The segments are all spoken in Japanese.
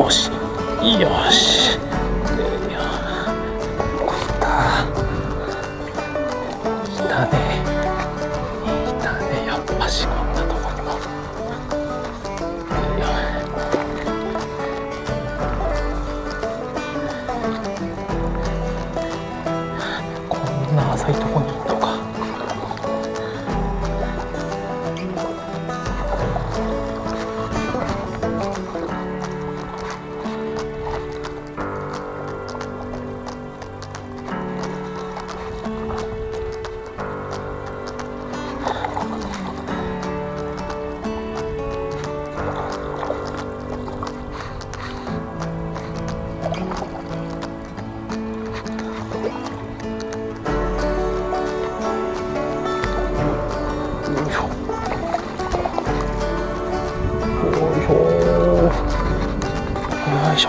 よしよし、いたね、やっぱしこんなとこにもこんな浅いとこにいるのか。よ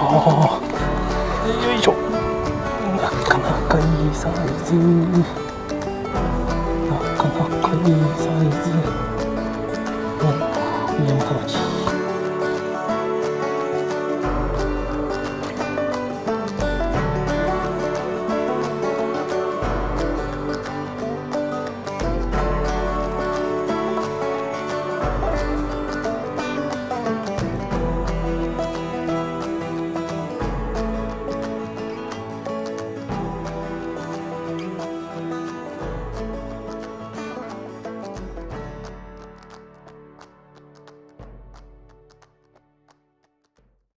いしょ、なかなかいいサイズ。